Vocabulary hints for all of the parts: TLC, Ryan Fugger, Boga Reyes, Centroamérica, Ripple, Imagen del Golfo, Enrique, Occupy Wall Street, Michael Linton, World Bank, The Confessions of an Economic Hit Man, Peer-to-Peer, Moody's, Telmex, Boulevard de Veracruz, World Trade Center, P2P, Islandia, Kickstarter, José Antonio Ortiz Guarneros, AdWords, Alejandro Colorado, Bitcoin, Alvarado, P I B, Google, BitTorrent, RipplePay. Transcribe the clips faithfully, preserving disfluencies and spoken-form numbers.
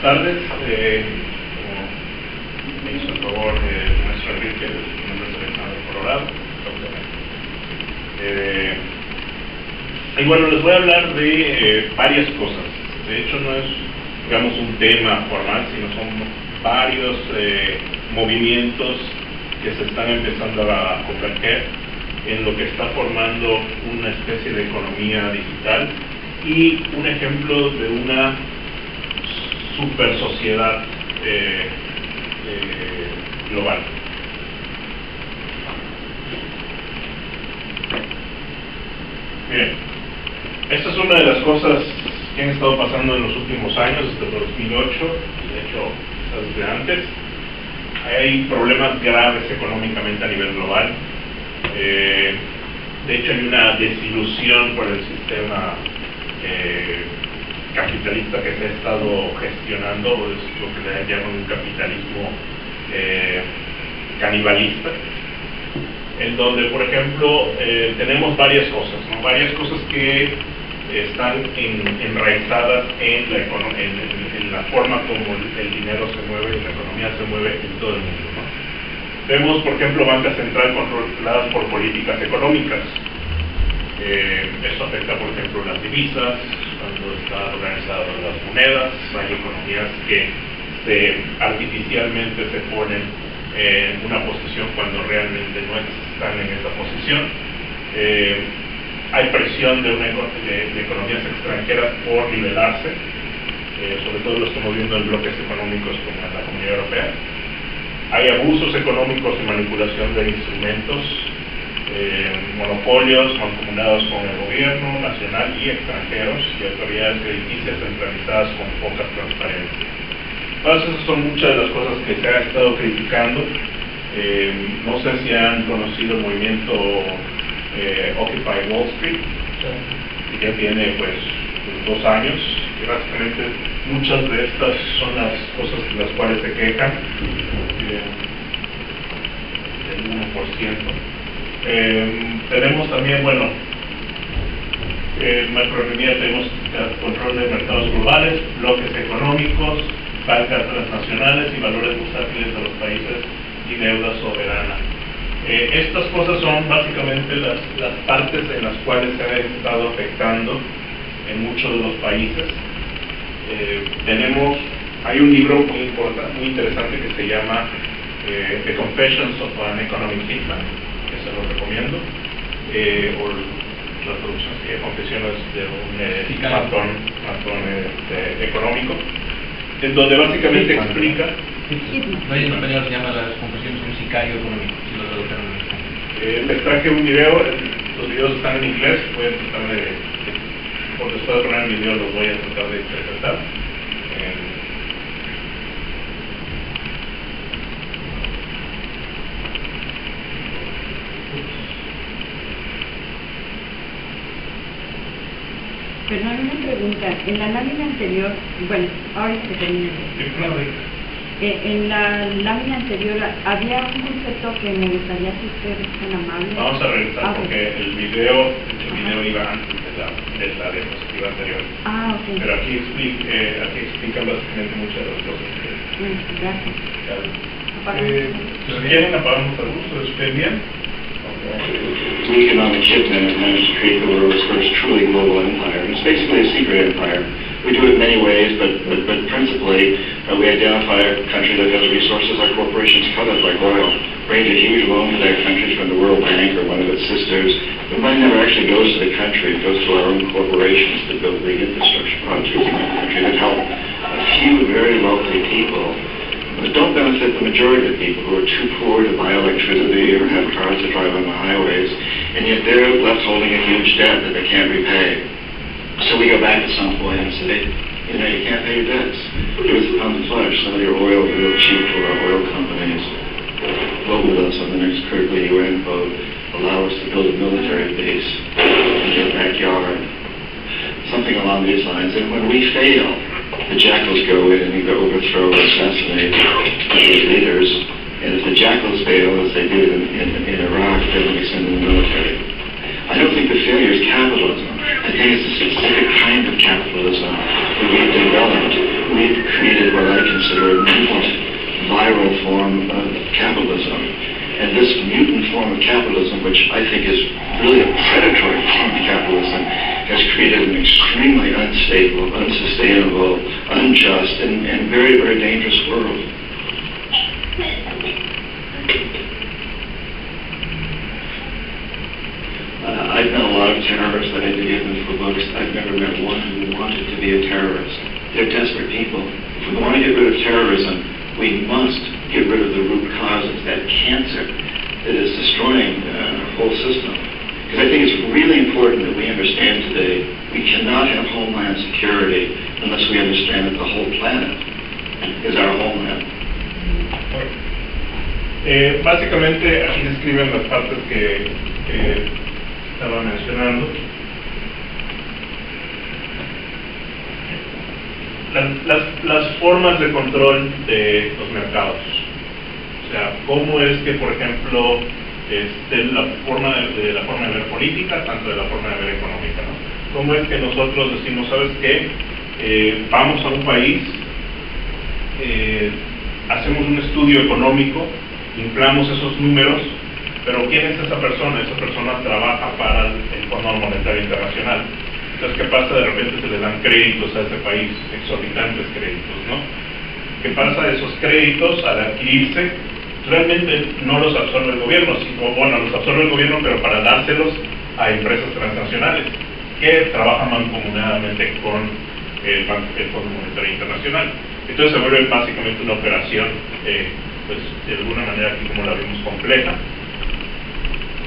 buenas tardes. Eh, me hizo el favor eh, el maestro Enrique, mi nombre es Alejandro Colorado. Eh, y bueno, les voy a hablar de eh, varias cosas. De hecho, no es, digamos, un tema formal, sino son varios eh, movimientos que se están empezando a converger en lo que está formando una especie de economía digital y un ejemplo de una super sociedad eh, eh, global. Miren, esta es una de las cosas que han estado pasando en los últimos años, desde dos mil ocho, y de hecho quizás desde antes. Hay problemas graves económicamente a nivel global. Eh, de hecho, hay una desilusión por el sistema eh, capitalista que se ha estado gestionando, o es lo que le llaman un capitalismo eh, canibalista, en donde, por ejemplo, eh, tenemos varias cosas, ¿no? Varias cosas que están en, enraizadas en la, econo en, en, en la forma como el, el dinero se mueve y la economía se mueve en todo el mundo, ¿no? Vemos, por ejemplo, banca central controladas por políticas económicas. Eh, eso afecta, por ejemplo, las divisas, cuando están organizadas las monedas. Hay economías que se, artificialmente se ponen en una posición cuando realmente no están en esa posición. Eh, hay presión de, una, de, de economías extranjeras por nivelarse, eh, sobre todo lo estamos viendo en bloques económicos como la Comunidad Europea. Hay abusos económicos y manipulación de instrumentos, eh, monopolios mancomunados con el gobierno nacional y extranjeros, y autoridades crediticias centralizadas con poca transparencia. Todas esas son muchas de las cosas que se ha estado criticando. Eh, no sé si han conocido el movimiento Eh, Occupy Wall Street, que ya tiene pues dos años, y básicamente muchas de estas son las cosas de las cuales se quejan, eh, del uno por ciento. Eh, tenemos también, bueno, eh, macroeconomía, tenemos control de mercados globales, bloques económicos, bancas transnacionales y valores bursátiles de los países y deuda soberana. Eh, estas cosas son básicamente las, las partes en las cuales se ha estado afectando en muchos de los países. Eh, tenemos, hay un libro muy importante, muy interesante que se llama eh, The Confessions of an Economic Hit Man, que se lo recomiendo, eh, o la traducción sería Confesiones de un eh, sí, claro. matón, matón este, económico, en donde básicamente sí, explica. No hay en español, se llama Las Confesiones de un Sicario Económico. Eh, les traje un video, los videos están en inglés, voy a tratar de, por después de poner el video, los voy a tratar de interpretar. Eh, Perdón, una pregunta. En la lámina anterior, bueno, ahora se termina. Eh, en la lámina anterior había un concepto que me gustaría que ustedes fueran amables. Vamos a revisar ah, porque okay. el video, el video iba antes de la, de la diapositiva anterior. Ah, ok. Pero aquí explica, eh, aquí explica básicamente muchas de las cosas. Mm, gracias. Eh, ¿Se quieren apagar nuestra luz? ¿Se ven bien? An economic hit man managed to create the world's first truly global empire. It's basically a secret empire. We do it in many ways, but but, but principally uh, we identify a country that has resources like corporations covet, like oil. Raise a huge loan to that country from the World Bank or one of its sisters. The money never actually goes to the country. It goes to our own corporations that build big infrastructure projects in that country that help a few very wealthy people, but don't benefit the majority of people who are too poor to buy electricity or have cars to drive on the highways, and yet they're left holding a huge debt that they can't repay. So we go back to some point and say, you know, you can't pay your debts. It was a pound of flesh. Some of your oil is real cheap for our oil companies. Vote with us on the next critical U N vote. Allow us to build a military base in your backyard. Something along these lines. And when we fail, the jackals go in and overthrow or assassinate these leaders. And if the jackals fail, as they did in, in, in Iraq, then we send in the military. I don't think the failure is capitalism. I think it's a specific kind of capitalism that we've developed created what I consider a mutant viral form of capitalism. And this mutant form of capitalism, which I think is really a predatory form of capitalism, has created an extremely unstable, unsustainable, unjust, and, and very, very dangerous world. Uh, I've met a lot of terrorists that I did even for books. I've never met one who wanted to be a terrorist. They're desperate people. If we want to get rid of terrorism, we must get rid of the root causes, that cancer that is destroying uh, our whole system. Because I think it's really important that we understand today we cannot have homeland security unless we understand that the whole planet is our homeland. Eh, básicamente aquí describen las partes que, que estaba mencionando. Las, las, las formas de control de los mercados, o sea, cómo es que, por ejemplo, este, la forma de, de la forma de ver política, tanto de la forma de ver económica, ¿no? Cómo es que nosotros decimos, ¿sabes qué? Eh, vamos a un país, eh, hacemos un estudio económico, inflamos esos números, pero ¿quién es esa persona? Esa persona trabaja para el Fondo Monetario Internacional. Entonces, ¿qué pasa? De repente se le dan créditos a ese país, exorbitantes créditos, ¿no? ¿Qué pasa? Esos créditos, al adquirirse, realmente no los absorbe el gobierno, sino, bueno, los absorbe el gobierno, pero para dárselos a empresas transnacionales que trabajan mancomunadamente con el, el Fondo Monetario Internacional. Entonces se vuelve básicamente una operación, eh, pues, de alguna manera, aquí como la vimos, compleja.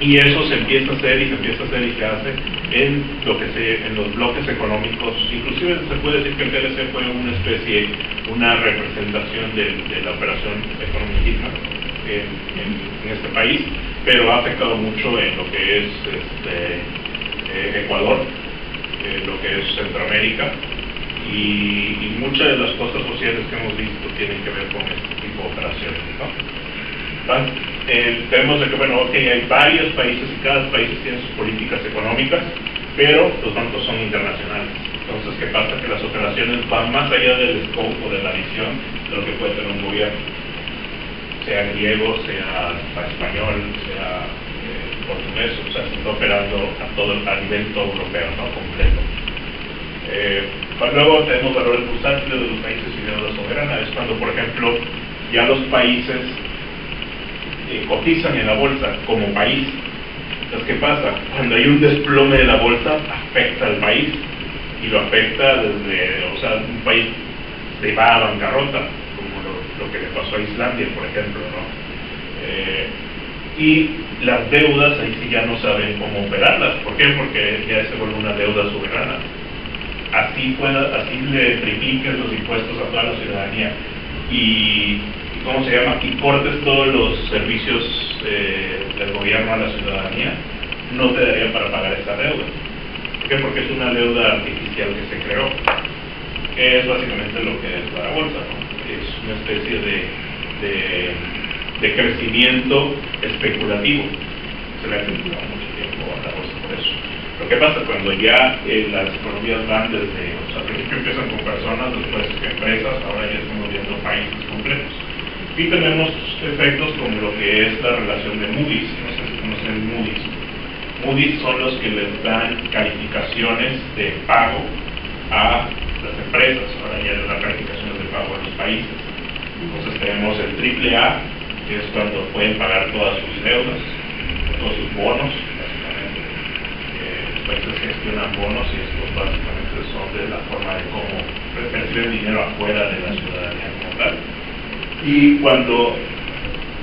Y eso se empieza a hacer y se empieza a hacer y se hace en, lo que se, en los bloques económicos. Inclusive se puede decir que el T L C fue una especie, una representación de, de la operación económica en, en, en este país, pero ha afectado mucho en lo que es este, eh, Ecuador, eh, lo que es Centroamérica, y, y muchas de las cosas sociales que hemos visto tienen que ver con este tipo de operaciones, ¿no? Eh, vemos de que, bueno, ok, hay varios países y cada país tiene sus políticas económicas, pero los bancos son internacionales. Entonces, ¿qué pasa? Que las operaciones van más allá del escopo, de la visión de lo que puede tener un gobierno, sea griego, sea español, sea eh, portugués. O sea, se está operando a, todo, a nivel todo europeo, ¿no? Completo. Eh, luego tenemos valores bursátiles de los países y deuda soberana. Es cuando, por ejemplo, ya los países cotizan en la bolsa como país. Entonces, ¿qué pasa? Cuando hay un desplome de la bolsa, afecta al país, y lo afecta desde, o sea, un país se va a bancarrota, como lo, lo que le pasó a Islandia, por ejemplo, ¿no? Eh, y las deudas, ahí sí ya no saben cómo operarlas. ¿Por qué? Porque ya se vuelve una deuda soberana. Así, pueda, así le tripliques los impuestos a toda la ciudadanía y ¿cómo se llama? Y cortes todos los servicios eh, del gobierno a la ciudadanía, no te daría para pagar esa deuda. ¿Por qué? Porque es una deuda artificial que se creó, que es básicamente lo que es la bolsa, ¿no? Es una especie de, de, de crecimiento especulativo. Se le ha criticado mucho tiempo a la bolsa por eso. Lo que pasa cuando ya eh, las economías van desde, o sea, al principio empiezan con personas, después empresas, ahora ya estamos viendo países completos. Y tenemos efectos como lo que es la relación de Moody's. No sé si conocen Moody's. Moody's son los que les dan calificaciones de pago a las empresas. Ahora ya les dan calificaciones de pago a los países. Entonces tenemos el triple A, que es cuando pueden pagar todas sus deudas, todos sus bonos, básicamente. Eh, los países gestionan bonos y estos básicamente son de la forma de cómo perciben dinero afuera de la ciudadanía como tal. Y cuando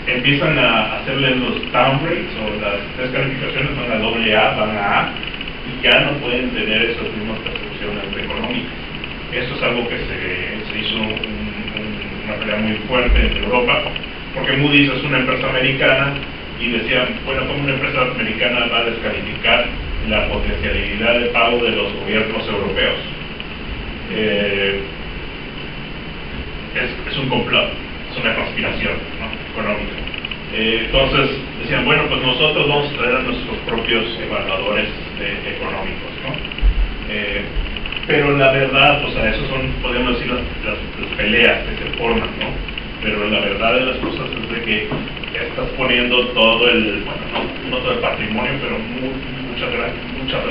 empiezan a hacerle los downgrades o las descalificaciones, van a doble A, van a A, y ya no pueden tener esas mismas percepciones económicas. Eso es algo que se, se hizo un, un, una pelea muy fuerte en Europa, porque Moody's es una empresa americana y decían, bueno, ¿cómo una empresa americana va a descalificar la potencialidad de pago de los gobiernos europeos? Eh, es, es un complot. Es una conspiración, ¿no? Económica. Eh, entonces decían, bueno, pues nosotros vamos a traer a nuestros propios evaluadores eh, económicos, ¿no? Eh, pero la verdad, o sea, esos son, podríamos decir, las, las, las peleas que se forman, ¿no? Pero la verdad de las cosas es de que estás poniendo todo el, bueno, no, no todo el patrimonio, pero muy, mucha, mucha,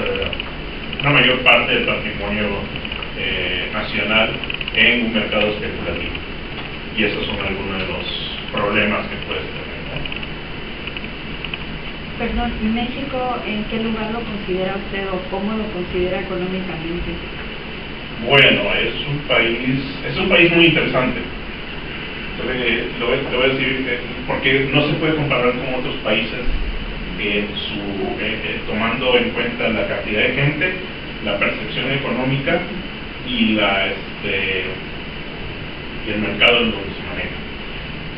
una mayor parte del patrimonio eh, nacional en un mercado especulativo. Y esos son algunos de los problemas que puedes tener, ¿no? Perdón, ¿México en qué lugar lo considera usted o cómo lo considera económicamente? Bueno, es un país, es un país muy interesante. Eh, lo, lo voy a decir eh, porque no se puede comparar con otros países eh, su, eh, eh, tomando en cuenta la cantidad de gente, la percepción económica y la, este, y el mercado en lo que se maneja.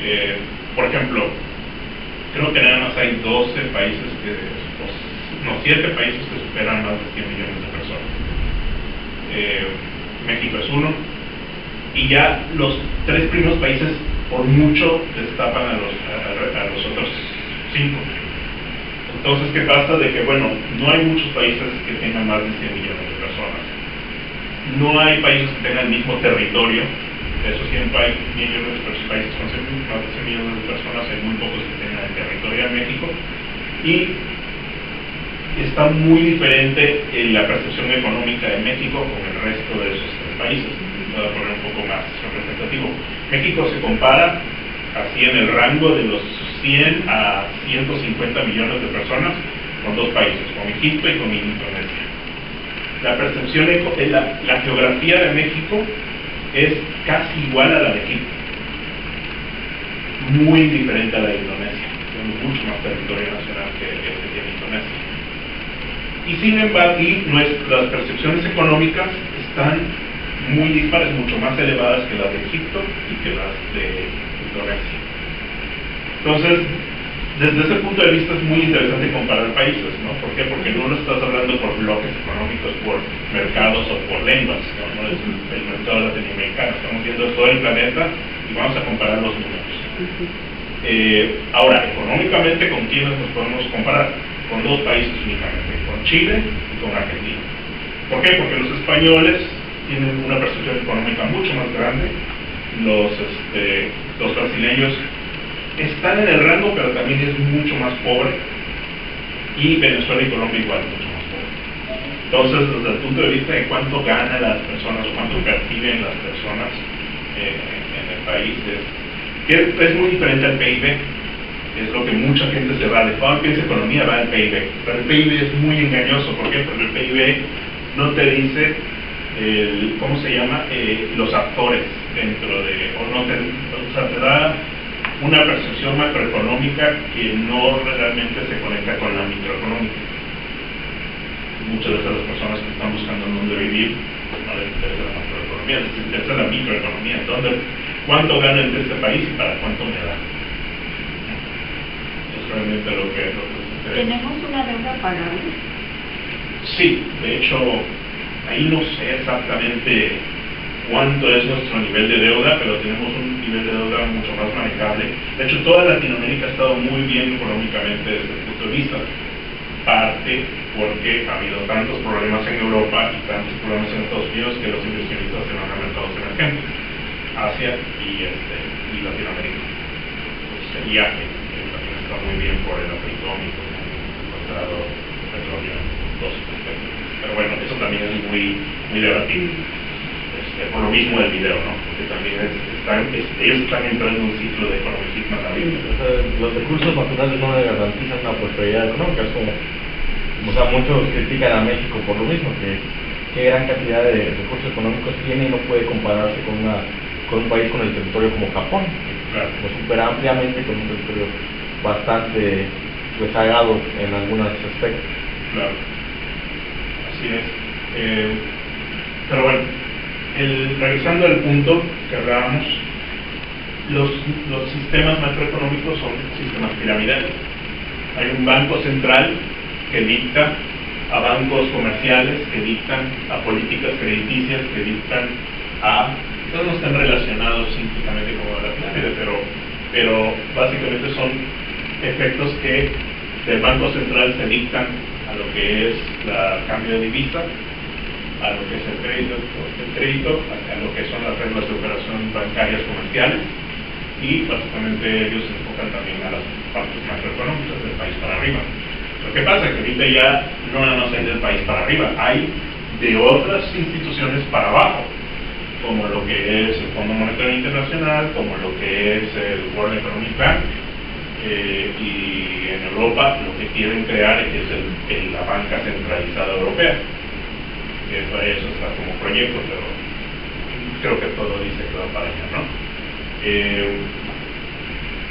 Eh, por ejemplo, creo que nada más hay doce países que, no, siete países que superan más de cien millones de personas. Eh, México es uno. Y ya los tres primeros países por mucho destapan a los, a, a los otros cinco. Entonces, ¿qué pasa? De que, bueno, no hay muchos países que tengan más de cien millones de personas. No hay países que tengan el mismo territorio. De esos cien millones de países con más de cien millones de personas, hay muy pocos que tengan el territorio de México. Y está muy diferente en la percepción económica de México con el resto de esos tres países. Voy a poner un poco más representativo. México se compara así en el rango de los cien a ciento cincuenta millones de personas con dos países, con Egipto y con Indonesia. La percepción, la, la geografía de México es casi igual a la de Egipto, muy diferente a la de Indonesia, tiene mucho más territorio nacional que el que tiene Indonesia. Y sin embargo, y nuestras percepciones económicas están muy dispares, mucho más elevadas que las de Egipto y que las de Indonesia. Entonces, desde ese punto de vista es muy interesante comparar países, ¿no? ¿Por qué? Porque no lo estás hablando por bloques económicos, por mercados o por lenguas, ¿no? No es el mercado latinoamericano, estamos viendo todo el planeta y vamos a comparar los números. Eh, ahora, económicamente, ¿con quiénes nos podemos comparar? Con dos países únicamente, con Chile y con Argentina. ¿Por qué? Porque los españoles tienen una percepción económica mucho más grande, los, este, los brasileños están en el rango, pero también es mucho más pobre, y Venezuela y Colombia igual, mucho más pobre. Entonces, desde el punto de vista de cuánto ganan las personas o cuánto perciben las personas eh, en el país, es, es muy diferente al P I B, es lo que mucha gente se va de cuando piensa economía, va al P I B, pero el P I B es muy engañoso. ¿Por qué? Porque el P I B no te dice El, ¿cómo se llama? Eh, los actores dentro de, o no te, o sea, te da una percepción macroeconómica que no realmente se conecta con la microeconómica. Muchas veces las personas que están buscando dónde vivir no les interesa la macroeconomía, les interesa la microeconomía. Entonces, ¿cuánto gano en este país y para cuánto me da? Es realmente lo que, lo que se interesa. ¿Tenemos una deuda pagable? Sí, de hecho, ahí no sé exactamente cuánto es nuestro nivel de deuda, pero tenemos un nivel de deuda mucho más manejable. De hecho, toda Latinoamérica ha estado muy bien económicamente desde el punto de vista, parte porque ha habido tantos problemas en Europa y tantos problemas en Estados Unidos que los inversionistas se van a mercados emergentes, Asia y, este, y Latinoamérica. Entonces, el I A G también está muy bien por el apritómico, el contrato de petróleo, dos aspectos. Pero bueno, eso también es muy, muy debatible, este, por lo mismo del video, ¿no? Porque también es, están, es, ellos están entrando en un ciclo de economicismo también. Sí, o sea, los recursos naturales no le garantizan una prosperidad económica, es como, o sea, muchos critican a México por lo mismo, que qué gran cantidad de recursos económicos tiene y no puede compararse con, una, con un país con el territorio como Japón, claro, que lo supera ampliamente con un territorio bastante rezagado en algunos aspectos. Claro. Eh, pero bueno, el, regresando al punto que hablábamos, los, los sistemas macroeconómicos son sistemas piramidales. Hay un banco central que dicta a bancos comerciales, que dictan a políticas crediticias, que dictan a... Entonces no están relacionados simplemente como la pirámide, pero, pero básicamente son efectos que del banco central se dictan a lo que es el cambio de divisa, a lo que es el crédito, el crédito a lo que son las reglas de operación bancarias comerciales, y básicamente ellos se enfocan también a las partes macroeconómicas del país para arriba. Lo que pasa es que ahorita ya no nada más hay del país para arriba, hay de otras instituciones para abajo, como lo que es el Fondo Monetario Internacional, como lo que es el World Economic Plan, eh, y en Europa lo que quieren crear es el, el, la banca centralizada europea. Eso, eso está como proyecto, pero creo que todo dice que va para allá, ¿no? Eh,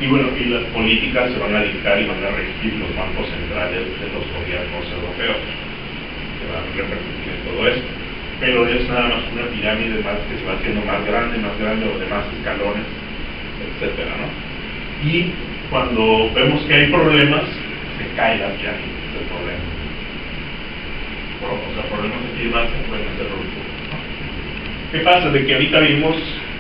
y bueno, y las políticas se van a dictar y van a regir los bancos centrales de los gobiernos europeos, que van a repercutir en todo esto. Pero es nada más una pirámide más que se va haciendo más grande, más grande, o de más escalones, etcétera, ¿no? Y cuando vemos que hay problemas, se cae la pirámide del problema. Por, o sea, problemas de firmas se pueden hacer ruptura, ¿no? ¿Qué pasa? De que ahorita vimos,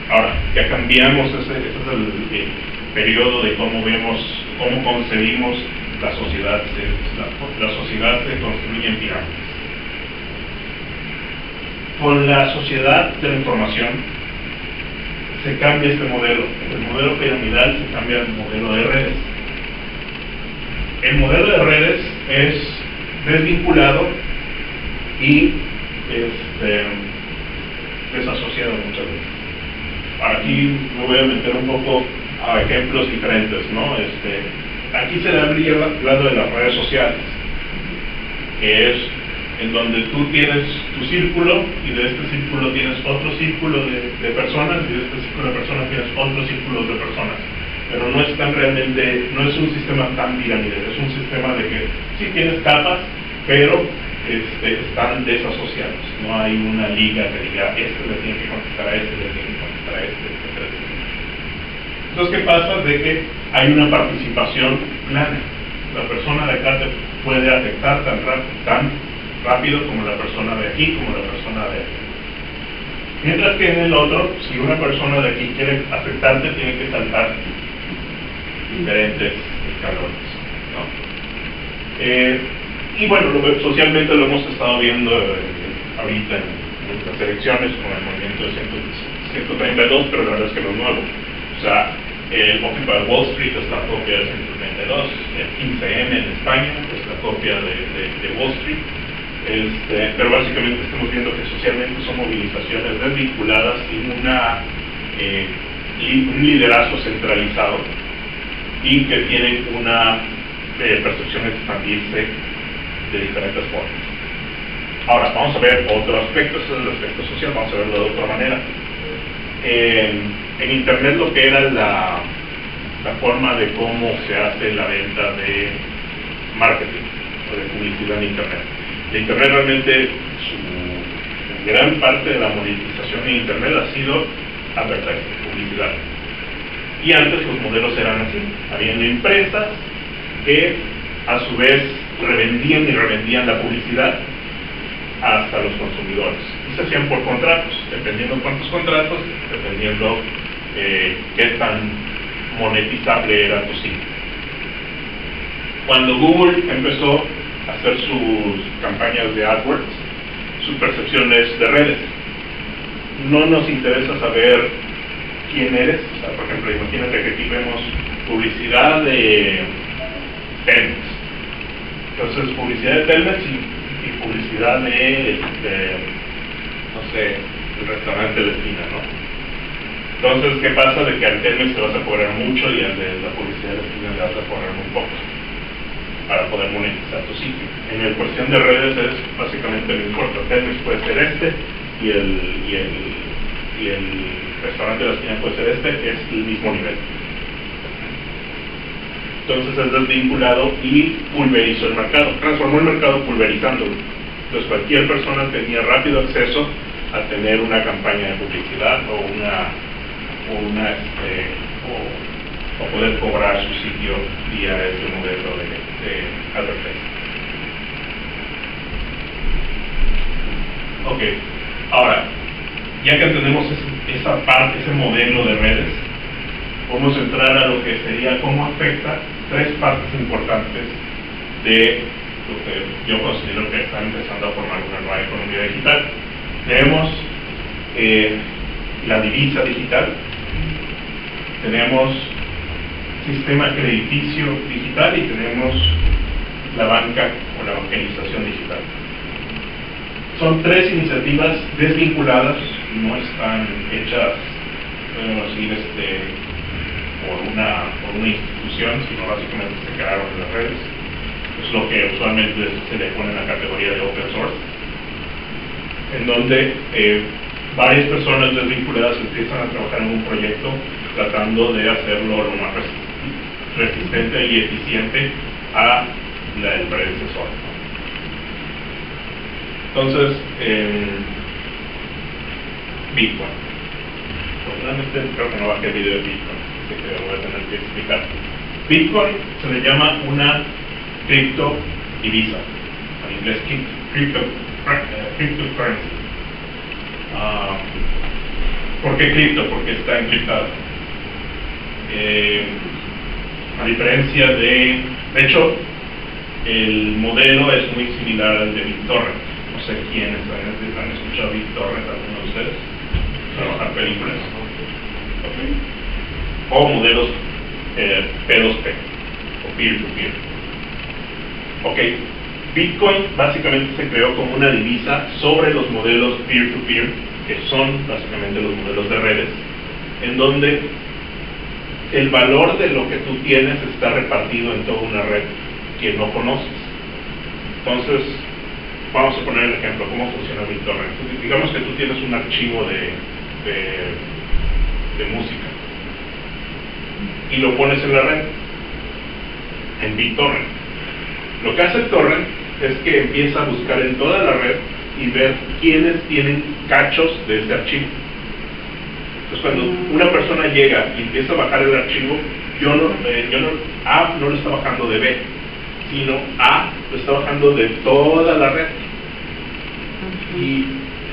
ahora ya cambiamos, ese, ese es el, el periodo de cómo vemos, cómo concebimos la sociedad, se, la, la sociedad se construye en pirámides. Con la sociedad de la información se cambia este modelo. El modelo piramidal se cambia al modelo de redes. El modelo de redes es desvinculado y este, desasociado muchas veces. Aquí me voy a meter un poco a ejemplos diferentes, ¿no? Este, aquí se le habría hablado de las redes sociales, que es en donde tú tienes tu círculo, y de este círculo tienes otro círculo de, de personas, y de este círculo de personas tienes otro círculo de personas. Pero no es tan realmente, no es un sistema tan piramidal, es un sistema de que sí tienes capas, pero este, están desasociados. No hay una liga que diga, este le tiene que contestar a este, le tiene que contestar a este, etcétera, etcétera. Entonces, ¿qué pasa? De que hay una participación plana. La persona de acá te puede afectar tan rápido, tan rápido como la persona de aquí, como la persona de aquí. Mientras que en el otro, si una persona de aquí quiere afectarte, tiene que saltar diferentes escalones, ¿no? Eh, y bueno, lo, socialmente lo hemos estado viendo eh, ahorita en nuestras elecciones con el movimiento de ciento treinta y dos, pero la verdad es que no es nuevo. O sea, el Occupy Wall Street es la copia de ciento treinta y dos, el quince eme en España es la copia de, de, de Wall Street. Este, pero básicamente estamos viendo que socialmente son movilizaciones desvinculadas sin una, eh, un liderazgo centralizado, y que tienen una eh, percepción de expandirse de diferentes formas. Ahora vamos a ver otro aspecto, ese es el aspecto social, vamos a verlo de otra manera. Eh, en internet, lo que era la, la forma de cómo se hace la venta de marketing o de publicidad en internet. El internet, realmente su gran parte de la monetización en internet ha sido advertising, publicidad. Y antes los modelos eran así, habían empresas que a su vez revendían y revendían la publicidad hasta los consumidores, y se hacían por contratos, dependiendo cuántos contratos, dependiendo eh, qué tan monetizable era tu sitio. Cuando Google empezó hacer sus campañas de AdWords, su percepción es de redes. No nos interesa saber quién eres. O sea, por ejemplo, imagínate que aquí vemos publicidad de Telmex. Entonces, publicidad de Telmex y, y publicidad de, de, no sé, el restaurante de la esquina, ¿no? Entonces, ¿qué pasa? De que al Telmex te vas a cobrar mucho, y al de la publicidad de la esquina le vas a cobrar muy poco, para poder monetizar tu sitio. En la cuestión de redes es básicamente no importa, Telmex puede ser este, y el, y, el, y el restaurante de la esquina puede ser este, es el mismo nivel. Entonces es desvinculado y pulverizó el mercado, transformó el mercado pulverizándolo. Entonces cualquier persona tenía rápido acceso a tener una campaña de publicidad o una, o una este, o, o poder cobrar su sitio vía este modelo de, de advertising. Ok, ahora, ya que tenemos ese, esa parte, ese modelo de redes, vamos a entrar a lo que sería cómo afecta tres partes importantes de lo que yo considero que está empezando a formar una nueva economía digital, Tenemos eh, la divisa digital, tenemos sistema crediticio digital y tenemos la banca o la bancarización digital. Son tres iniciativas desvinculadas, no están hechas, podemos decir, este, por, una, por una institución, sino básicamente se crearon en las redes. Es lo que usualmente se le pone en la categoría de open source, en donde eh, varias personas desvinculadas empiezan a trabajar en un proyecto tratando de hacerlo lo más resistente y eficiente a la del predecesor. Entonces, eh, Bitcoin. Personalmente creo que no bajé el video de Bitcoin, así que voy a tener que explicar. Bitcoin se le llama una cripto divisa, en inglés cripto, cryptocurrency. Uh, ¿Por qué cripto? Porque está encriptado. Eh, a diferencia de, de hecho, el modelo es muy similar al de BitTorrent. No sé quiénes han, han escuchado BitTorrent, algunos de ustedes trabajan películas, okay. O modelos eh, P dos P o peer-to-peer. Ok, Bitcoin básicamente se creó como una divisa sobre los modelos peer-to-peer, que son básicamente los modelos de redes, en donde el valor de lo que tú tienes está repartido en toda una red que no conoces. Entonces, vamos a poner el ejemplo, cómo funciona BitTorrent. Digamos que tú tienes un archivo de, de, de música y lo pones en la red, en BitTorrent. Lo que hace el torrent es que empieza a buscar en toda la red y ver quiénes tienen cachos de ese archivo. Entonces, cuando una persona llega y empieza a bajar el archivo, yo no, eh, yo no, A no lo está bajando de B, sino A lo está bajando de toda la red. Y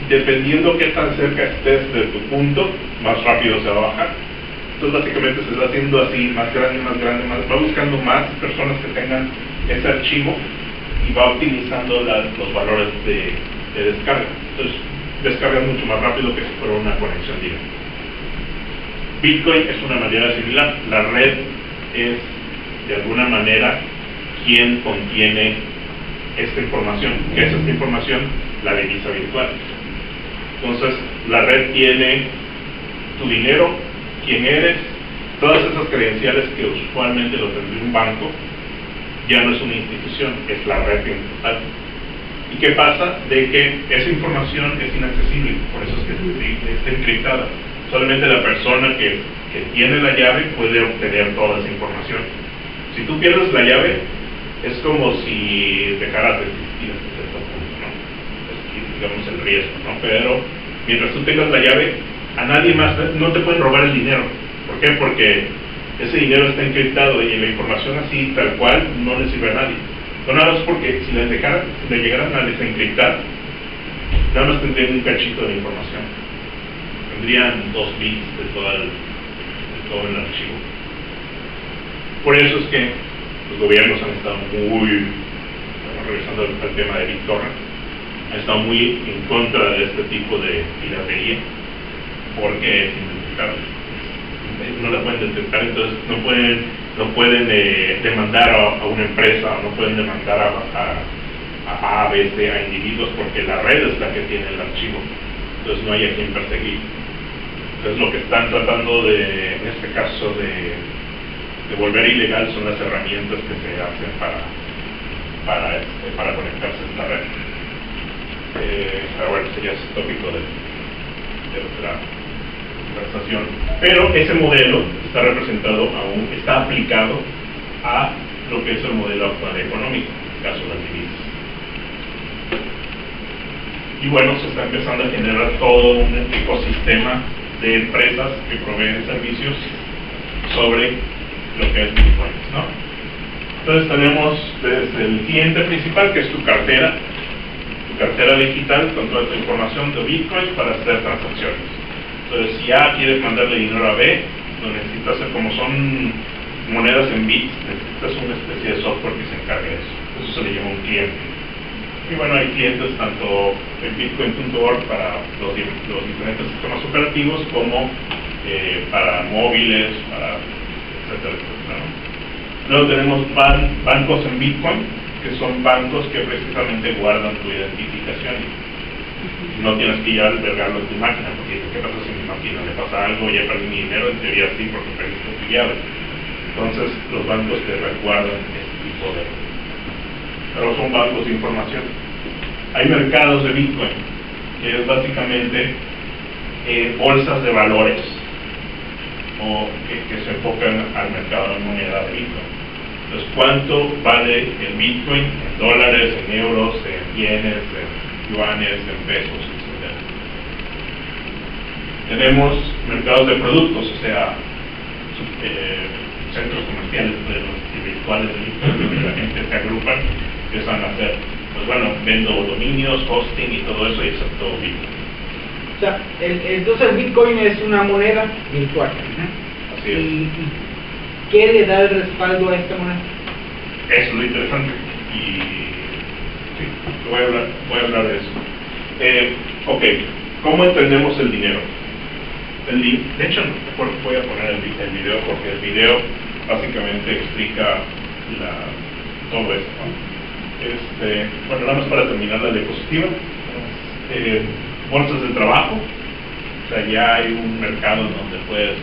dependiendo qué tan cerca estés de tu punto, más rápido se va a bajar. Entonces, básicamente se está haciendo así, más grande, más grande, más, va buscando más personas que tengan ese archivo y va optimizando la, los valores de, de descarga. Entonces, descarga mucho más rápido que si fuera una conexión directa. Bitcoin es una manera similar. La red es, de alguna manera, quien contiene esta información. ¿Qué es esta información? La divisa virtual. Entonces, la red tiene tu dinero, quién eres, todas esas credenciales que usualmente lo tendría un banco. Ya no es una institución, es la red principal. ¿Y qué pasa? De que esa información es inaccesible, por eso es que está encriptada. Solamente la persona que, que tiene la llave puede obtener toda esa información. Si tú pierdes la llave, es como si dejaras de existir hasta cierto punto, ¿no? Es, digamos, el riesgo, ¿no? Pero mientras tú tengas la llave, a nadie más, no te pueden robar el dinero. ¿Por qué? Porque ese dinero está encriptado y la información así, tal cual, no le sirve a nadie. No, nada más porque si les dejaran, le llegaran a desencriptar, nada más tendrían un cachito de información. Tendrían dos bits de todo el, de todo el archivo. Por eso es que los gobiernos han estado muy, regresando al tema de BitTorrent, han estado muy en contra de este tipo de piratería, porque es indetectable. No la pueden detectar, entonces no pueden no pueden eh, demandar a, a una empresa, no pueden demandar a, a, a, a B, C, a individuos, porque la red es la que tiene el archivo, entonces no hay a quien perseguir. Entonces lo que están tratando de, en este caso, de, de volver ilegal son las herramientas que se hacen para para, este, para conectarse en la red. Eh, pero bueno, sería ese tópico de, de otra conversación. Pero ese modelo está representado aún, está aplicado a lo que es el modelo actual económico, en el caso de las divisas. Y bueno, se está empezando a generar todo un ecosistema de empresas que proveen servicios sobre lo que es Bitcoin, ¿no? Entonces tenemos desde el cliente principal, que es tu cartera, tu cartera digital con toda tu información de Bitcoin para hacer transacciones. Entonces, si A quieres mandarle dinero a B, lo necesitas hacer, como son monedas en bits, necesitas una especie de software que se encargue de eso. Eso se le llama un cliente. Y bueno, hay clientes tanto en bitcoin punto org para los, los diferentes sistemas operativos como eh, para móviles, para etcétera, etcétera, ¿no? Luego tenemos ban bancos en Bitcoin, que son bancos que precisamente guardan tu identificación y no tienes que ir a albergarlo en tu máquina, porque ¿qué pasa si mi máquina le pasa algo? Ya perdí mi dinero, en teoría sí, porque perdí tu llave. Entonces los bancos te resguardan este tipo de... pero son bancos de información. Hay mercados de Bitcoin, que es básicamente eh, bolsas de valores, o que, que se enfocan al mercado de moneda de Bitcoin. Entonces, ¿cuánto vale el Bitcoin en dólares, en euros, en yenes, en yuanes, en pesos, etcétera? Tenemos mercados de productos, o sea, eh, centros comerciales de, virtuales de Bitcoin, donde la gente se agrupa y empiezan a hacer, pues bueno, vendo dominios, hosting y todo eso, y eso es todo Bitcoin. O sea, el, entonces el Bitcoin es una moneda virtual, ¿no? Así es. Y, ¿qué le da el respaldo a esta moneda? Eso es lo interesante. Y sí, voy a hablar, voy a hablar de eso. Eh, ok, ¿cómo entendemos el dinero? El di de hecho, no, voy a poner el, el video, porque el video básicamente explica la, todo esto, ¿no? Este, bueno, nada más para terminar la diapositiva. Eh, bolsas de trabajo, o sea, ya hay un mercado donde puedes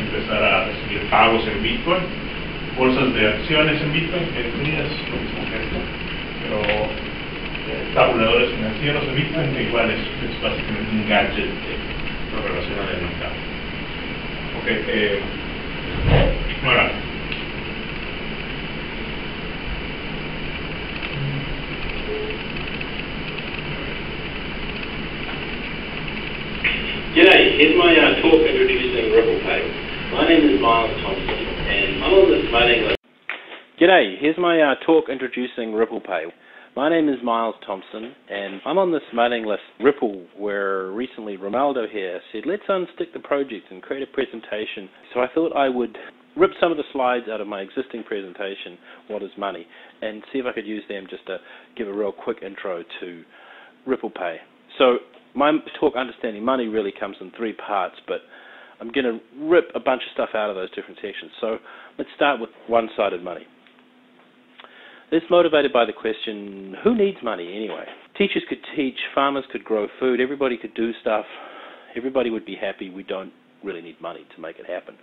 empezar a recibir pagos en Bitcoin. Bolsas de acciones en Bitcoin, que es lo mismo que esto, pero eh, tabuladores financieros en Bitcoin, que igual es, es básicamente un gadget que lo relaciona al mercado. Ok, eh, ahora G'day, here's my uh, talk introducing RipplePay. My name is Miles Thompson, and I'm on this mailing list. G'day, here's my uh, talk introducing RipplePay. My name is Miles Thompson, and I'm on this mailing list, Ripple, where recently Ronaldo here said, let's unstick the project and create a presentation. So I thought I would rip some of the slides out of my existing presentation, What is Money, and see if I could use them just to give a real quick intro to RipplePay. So my talk, Understanding Money, really comes in three parts, but I'm going to rip a bunch of stuff out of those different sections. So let's start with one-sided money. It's motivated by the question, who needs money anyway? Teachers could teach, farmers could grow food, everybody could do stuff, everybody would be happy. We don't really need money to make it happen.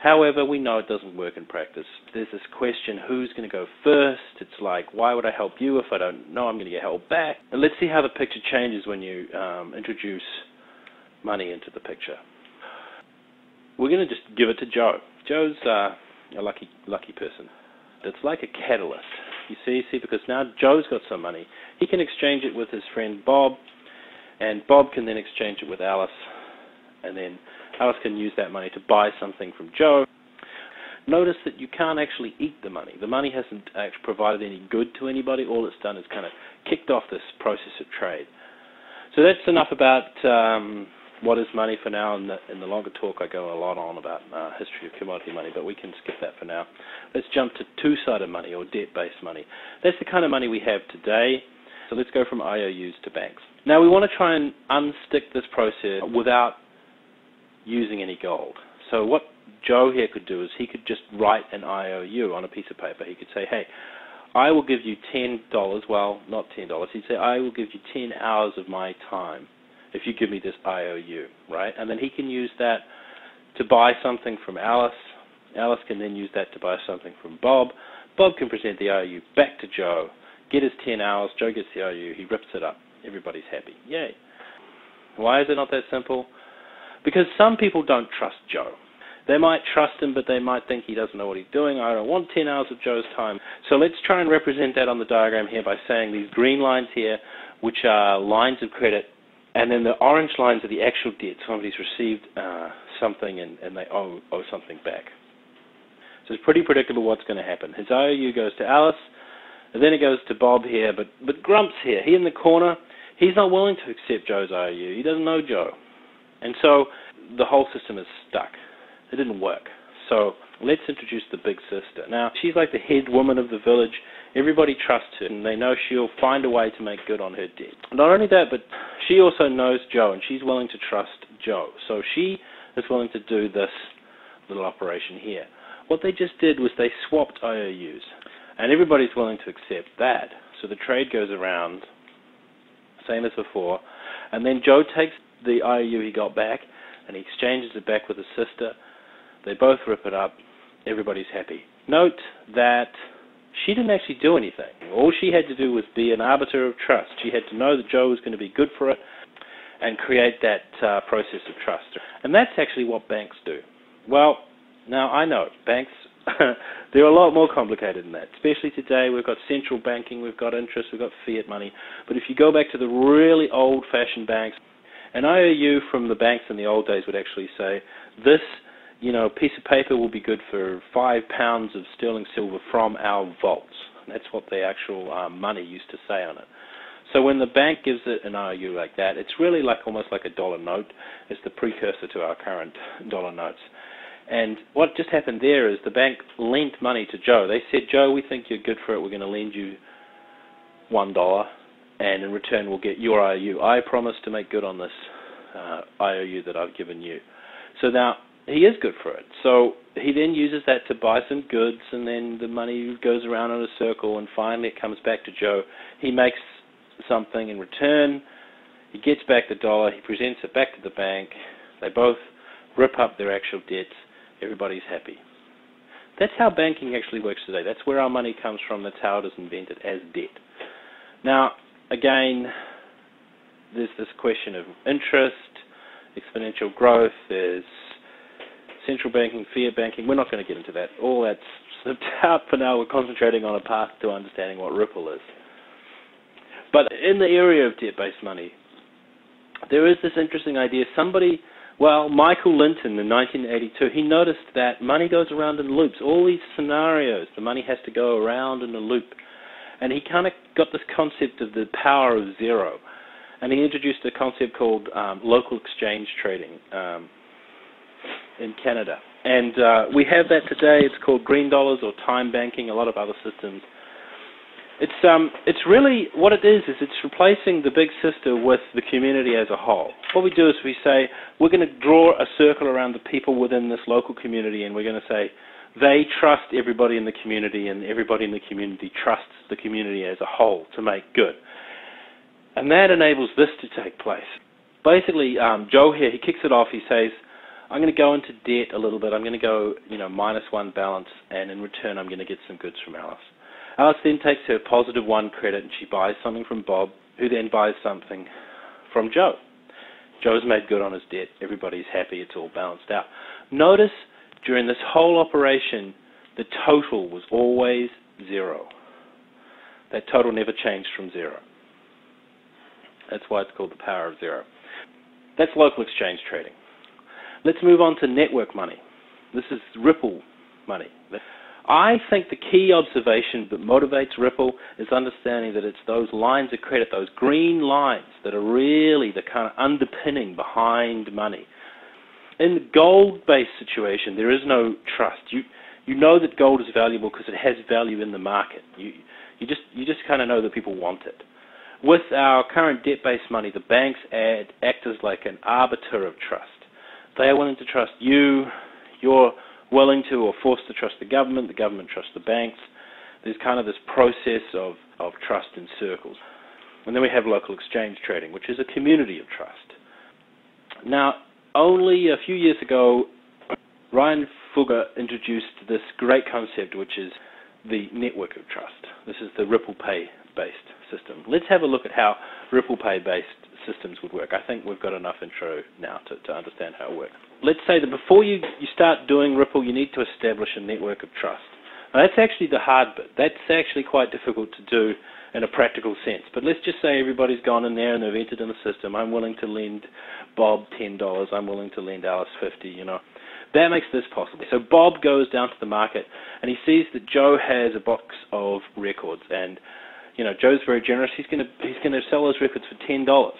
However, we know it doesn't work in practice. There's this question, who's going to go first? It's like, why would I help you if I don't know I'm going to get held back? And let's see how the picture changes when you um, introduce money into the picture. We're going to just give it to Joe. Joe's uh, a lucky, lucky person. It's like a catalyst, you see, see, because now Joe's got some money. He can exchange it with his friend Bob, and Bob can then exchange it with Alice, and then Alice can use that money to buy something from Joe. Notice that you can't actually eat the money. The money hasn't actually provided any good to anybody. All it's done is kind of kicked off this process of trade. So that's enough about um, what is money for now. In the, in the longer talk, I go a lot on about uh, history of commodity money, but we can skip that for now. Let's jump to two-sided money, or debt-based money. That's the kind of money we have today. So let's go from I O Us to banks. Now, we want to try and unstick this process without using any gold. So what Joe here could do is he could just write an I O U on a piece of paper. He could say, hey, I will give you ten dollars, well, not ten dollars, he'd say, I will give you ten hours of my time if you give me this I O U, right? And then he can use that to buy something from Alice. Alice can then use that to buy something from Bob. Bob can present the I O U back to Joe, get his ten hours, Joe gets the I O U, he rips it up, everybody's happy, yay. Why is it not that simple? Because some people don't trust Joe. They might trust him, but they might think he doesn't know what he's doing. I don't want ten hours of Joe's time. So let's try and represent that on the diagram here by saying these green lines here, which are lines of credit, and then the orange lines are the actual debt. Somebody's received uh, something and, and they owe, owe something back. So it's pretty predictable what's going to happen. His I O U goes to Alice, and then it goes to Bob here, but, but Grump's here. He in the corner, he's not willing to accept Joe's I O U. He doesn't know Joe. And so the whole system is stuck. It didn't work. So let's introduce the big sister. Now, she's like the head woman of the village. Everybody trusts her, and they know she'll find a way to make good on her debt. Not only that, but she also knows Joe, and she's willing to trust Joe. So she is willing to do this little operation here. What they just did was they swapped I O Us, and everybody's willing to accept that. So the trade goes around, same as before, and then Joe takes the I O U he got back, and he exchanges it back with his sister. They both rip it up. Everybody's happy. Note that she didn't actually do anything. All she had to do was be an arbiter of trust. She had to know that Joe was going to be good for it and create that uh, process of trust. And that's actually what banks do. Well, now I know, banks, they're a lot more complicated than that. Especially today, we've got central banking, we've got interest, we've got fiat money. But if you go back to the really old-fashioned banks, an I O U from the banks in the old days would actually say, this you know, piece of paper will be good for five pounds of sterling silver from our vaults. And that's what the actual uh, money used to say on it. So when the bank gives it an I O U like that, it's really like almost like a dollar note. It's the precursor to our current dollar notes. And what just happened there is the bank lent money to Joe. They said, Joe, we think you're good for it. We're going to lend you one dollar. And in return, we'll get your I O U. I promise to make good on this uh, I O U that I've given you. So now, he is good for it. So he then uses that to buy some goods, and then the money goes around in a circle, and finally it comes back to Joe. He makes something in return. He gets back the dollar. He presents it back to the bank. They both rip up their actual debts. Everybody's happy. That's how banking actually works today. That's where our money comes from. That's how it is invented, as debt. Now, again, there's this question of interest, exponential growth, there's central banking, fiat banking. We're not going to get into that. All that's slipped out for now. We're concentrating on a path to understanding what Ripple is. But in the area of debt-based money, there is this interesting idea. Somebody, well, Michael Linton in nineteen eighty-two, he noticed that money goes around in loops. All these scenarios, the money has to go around in a loop. And he kind of got this concept of the power of zero. And he introduced a concept called um, local exchange trading um, in Canada. And uh, we have that today. It's called green dollars or time banking, a lot of other systems. It's, um, it's really, what it is, is it's replacing the big sister with the community as a whole. What we do is we say, we're going to draw a circle around the people within this local community, and we're going to say, they trust everybody in the community, and everybody in the community trusts the community as a whole to make good. And that enables this to take place. Basically, um, Joe here, he kicks it off. He says, I'm going to go into debt a little bit. I'm going to go, you know, minus one balance, and in return, I'm going to get some goods from Alice. Alice then takes her positive one credit, and she buys something from Bob, who then buys something from Joe. Joe's made good on his debt. Everybody's happy. It's all balanced out. Notice, during this whole operation, the total was always zero. That total never changed from zero. That's why it's called the power of zero. That's local exchange trading. Let's move on to network money. This is Ripple money. I think the key observation that motivates Ripple is understanding that it's those lines of credit, those green lines, that are really the kind of underpinning behind money. In the gold-based situation, there is no trust. You you know that gold is valuable because it has value in the market. You you just you just kind of know that people want it. With our current debt-based money, the banks add, act as like an arbiter of trust. They are willing to trust you. You're willing to or forced to trust the government. The government trusts the banks. There's kind of this process of, of trust in circles. And then we have local exchange trading, which is a community of trust. Now, only a few years ago, Ryan Fugger introduced this great concept, which is the network of trust. This is the RipplePay-based system. Let's have a look at how RipplePay-based systems would work. I think we've got enough intro now to, to understand how it works. Let's say that before you, you start doing Ripple, you need to establish a network of trust. Now, that's actually the hard bit. That's actually quite difficult to do in a practical sense. But let's just say everybody's gone in there and they've entered in the system. I'm willing to lend Bob ten dollars. I'm willing to lend Alice fifty, you know. That makes this possible. So Bob goes down to the market and he sees that Joe has a box of records. And, you know, Joe's very generous. He's going to he's going to sell those records for ten dollars.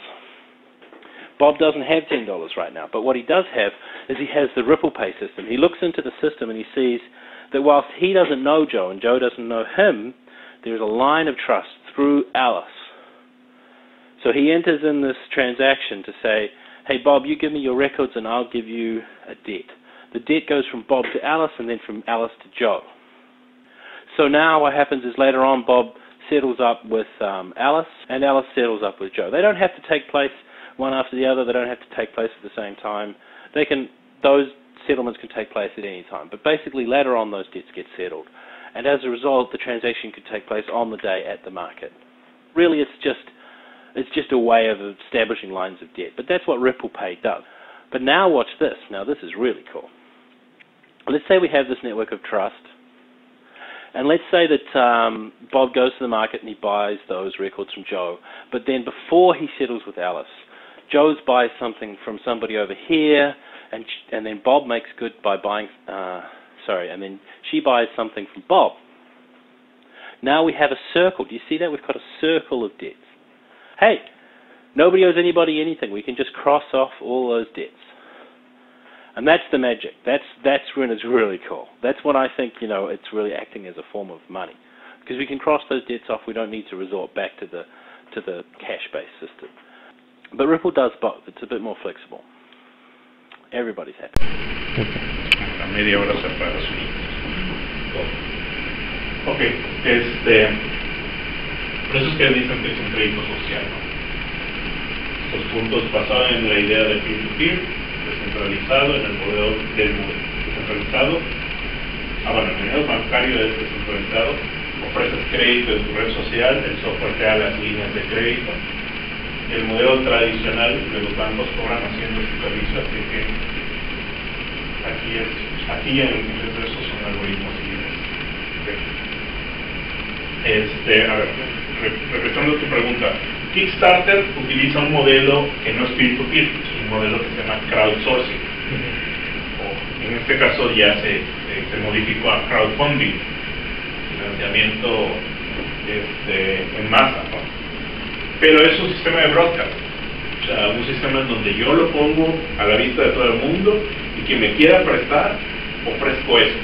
Bob doesn't have ten dollars right now, but what he does have is he has the RipplePay system. He looks into the system and he sees that whilst he doesn't know Joe and Joe doesn't know him, there is a line of trust through Alice. So he enters in this transaction to say, hey, Bob, you give me your records and I'll give you a debt. The debt goes from Bob to Alice and then from Alice to Joe. So now what happens is later on Bob settles up with um, Alice and Alice settles up with Joe. They don't have to take place one after the other. They don't have to take place at the same time. They can, those settlements can take place at any time. But basically later on those debts get settled. And as a result, the transaction could take place on the day at the market. Really, it's just, it's just a way of establishing lines of debt. But that's what RipplePay does. But now watch this. Now this is really cool. Let's say we have this network of trust. And let's say that um, Bob goes to the market and he buys those records from Joe. But then before he settles with Alice, Joe buys something from somebody over here. And, and then Bob makes good by buying... Uh, sorry, and then she buys something from Bob. Now we have a circle. Do you see that? We've got a circle of debts. Hey, nobody owes anybody anything. We can just cross off all those debts. And that's the magic. That's, that's when it's really cool. That's when I think, you know, it's really acting as a form of money. Because we can cross those debts off. We don't need to resort back to the, to the cash-based system. But Ripple does both. It's a bit more flexible. Everybody's happy. A media hora se fue así. Ok, este... Por eso es que dicen que es un crédito social, ¿no? Estos puntos basados en la idea de peer-to-peer, descentralizado, en el poder del modelo descentralizado. Ah, bueno, el dinero bancario es descentralizado. Ofreces crédito en tu red social, el software te da las líneas de crédito. El modelo tradicional de los bancos cobran haciendo su servicio, así que aquí es, aquí en el proceso son algoritmos libres. Este, a ver, regresando a tu pregunta, Kickstarter utiliza un modelo que no es peer-to-peer, es un modelo que se llama crowdsourcing, o en este caso ya se, se, se modificó a crowdfunding, financiamiento este, en masa, ¿no? Pero es un sistema de broadcast, o sea, un sistema en donde yo lo pongo a la vista de todo el mundo y quien me quiera prestar, ofrezco eso,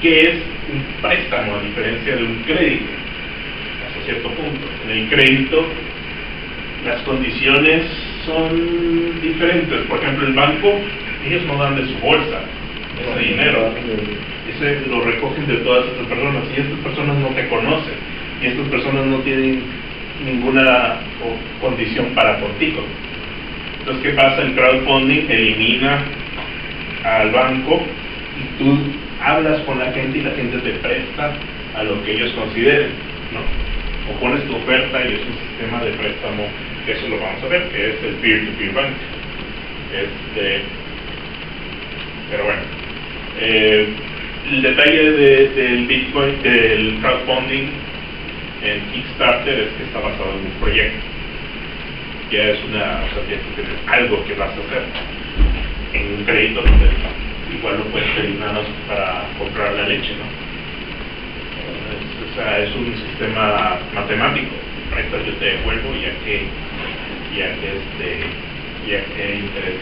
que es un préstamo a diferencia de un crédito, hasta cierto punto. En el crédito las condiciones son diferentes, por ejemplo el banco, ellos no dan de su bolsa ese dinero, ese lo recogen de todas estas personas y estas personas no te conocen y estas personas no tienen ninguna condición para contigo. Entonces, ¿qué pasa? El crowdfunding elimina al banco y tú hablas con la gente y la gente te presta a lo que ellos consideren, ¿no? O pones tu oferta y es un sistema de préstamo, que eso lo vamos a ver, que es el peer-to-peer bank. Este, pero bueno, eh, el detalle de, del Bitcoin, del crowdfunding en Kickstarter es que está basado en un proyecto. Ya es una, o sea, tienes que tener algo que vas a hacer. En un crédito no te, igual no puedes pedir nada para comprar la leche, ¿no? Es, o sea, es un sistema matemático. Prestas, yo te devuelvo y a qué, y a qué este, y a qué interés.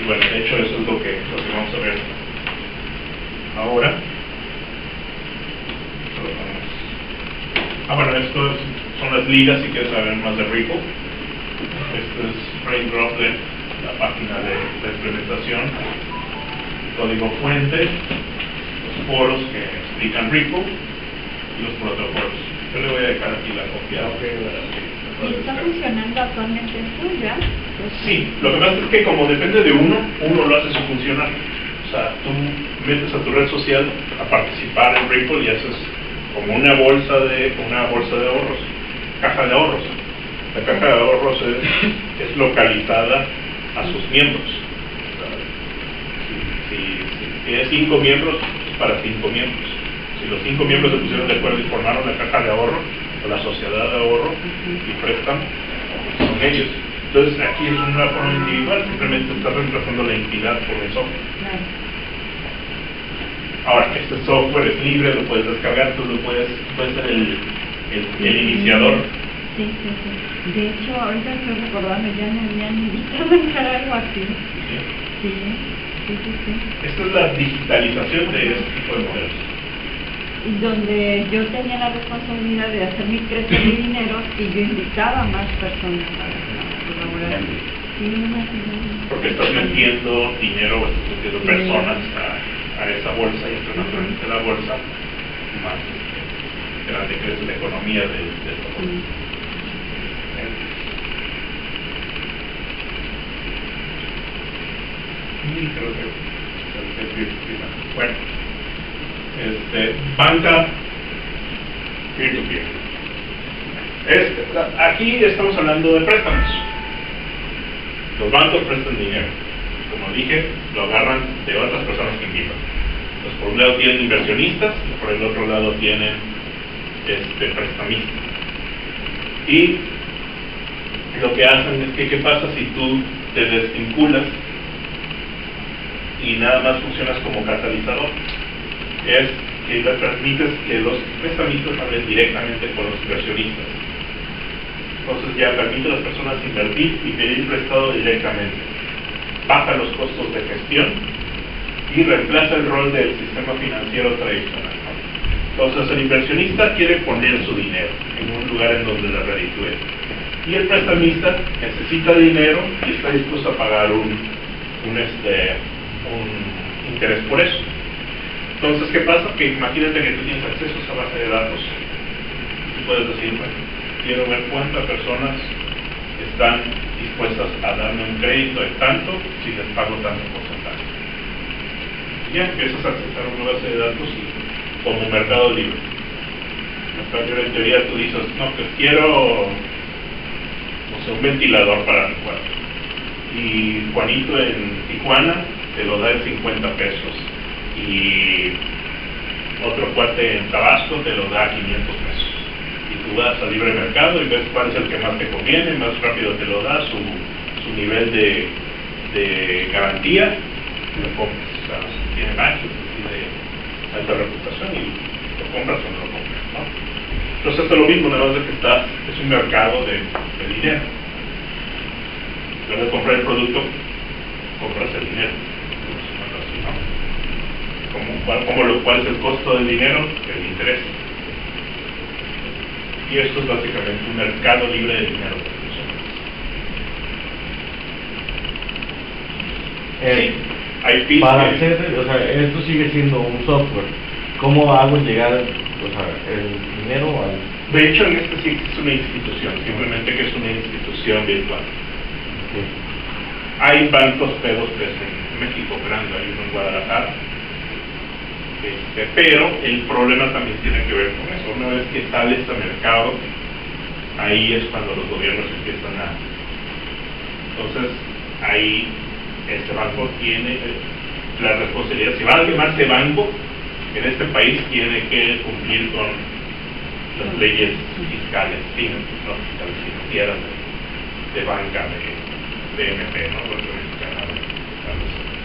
Y bueno, de hecho eso es lo que, lo que vamos a ver ahora. Ah, bueno, esto es, son las ligas si quieres saber más de Ripple. Esto es frame drop de la página de, de implementación, código fuente, los foros que explican Ripple y los protocolos. Yo le voy a dejar aquí la copia. Okay. ¿Y está funcionando actualmente suya? Sí, lo que pasa es que como depende de uno, uno lo hace su funcionar. O sea, tú metes a tu red social a participar en Ripple y haces como una bolsa de una bolsa de ahorros, caja de ahorros. La caja de ahorros es, es localizada a sus miembros. Si, si, si tienes cinco miembros, es para cinco miembros. Si los cinco miembros se pusieron de acuerdo y formaron la caja de ahorro, o la sociedad de ahorro y préstamo, son ellos. Entonces aquí es una forma individual, simplemente está reemplazando la entidad por el software. Ahora, este software es libre, lo puedes descargar, tú lo puedes, puedes ser el, el, el iniciador Sí, sí, sí. De hecho, ahorita estoy recordando, ya me habían invitado a dejar algo así. Sí, sí, sí, sí. Esta es la digitalización de este tipo de modelos. Y donde yo tenía la responsabilidad de hacer mi crecer mi dinero y yo invitaba a más personas a colaborar. Sí, porque estás metiendo dinero, estás metiendo personas a, a esa bolsa y entonces de la bolsa más grande crece la economía de, de todo. Sí. Y creo que bueno, este, banca peer-to-peer. Este, aquí estamos hablando de préstamos. Los bancos prestan dinero. Como dije, lo agarran de otras personas que invitan. Los por un lado tienen inversionistas, por el otro lado tienen este, prestamistas. Y lo que hacen es que, ¿qué pasa si tú te desvinculas y nada más funcionas como catalizador? Es que le permites que los prestamistas hablen directamente con los inversionistas. Entonces ya permite a las personas invertir y pedir prestado directamente. Baja los costos de gestión y reemplaza el rol del sistema financiero tradicional. Entonces el inversionista quiere poner su dinero en un lugar en donde la gratitud es. Y el prestamista necesita dinero y está dispuesto a pagar un, un, este, un interés por eso. Entonces, ¿qué pasa? Que imagínate que tú tienes acceso a esa base de datos. Tú puedes decir, bueno, quiero ver cuántas personas están dispuestas a darme un crédito de tanto si les pago tanto porcentaje. Y ya empiezas a accesar una base de datos como mercado libre. En teoría tú dices, no, pues quiero, o sea, un ventilador para mi cuarto. Y Juanito en Tijuana te lo da en cincuenta pesos. Y otro cuate en Tabasco te lo da quinientos pesos. Y tú vas al libre mercado y ves cuál es el que más te conviene, más rápido te lo da, su, su nivel de, de garantía, y lo compras. O sea, si tiene baches, si tiene alta reputación y lo compras o no lo compras, ¿no? Entonces esto es lo mismo, nada más de que estás, es un mercado de, de dinero. En vez de comprar el producto, compras el dinero. Como, como lo cual es el costo del dinero, el interés. Y esto es básicamente un mercado libre de dinero. Eh, sí, hay para hacer, o sea, esto sigue siendo un software. ¿Cómo hago llegar, o sea, el dinero al...? De hecho, en este sí existe una institución, simplemente que es una institución virtual. Sí. Hay bancos P dos P en México, grande, hay uno en Guadalajara. Este, pero el problema también tiene que ver con eso. Una vez que sales al mercado, ahí es cuando los gobiernos empiezan a... Entonces, ahí este banco tiene la responsabilidad. Si va a llamarse banco, en este país tiene que cumplir con las leyes fiscales, financieras, de banca, de M P, ¿no?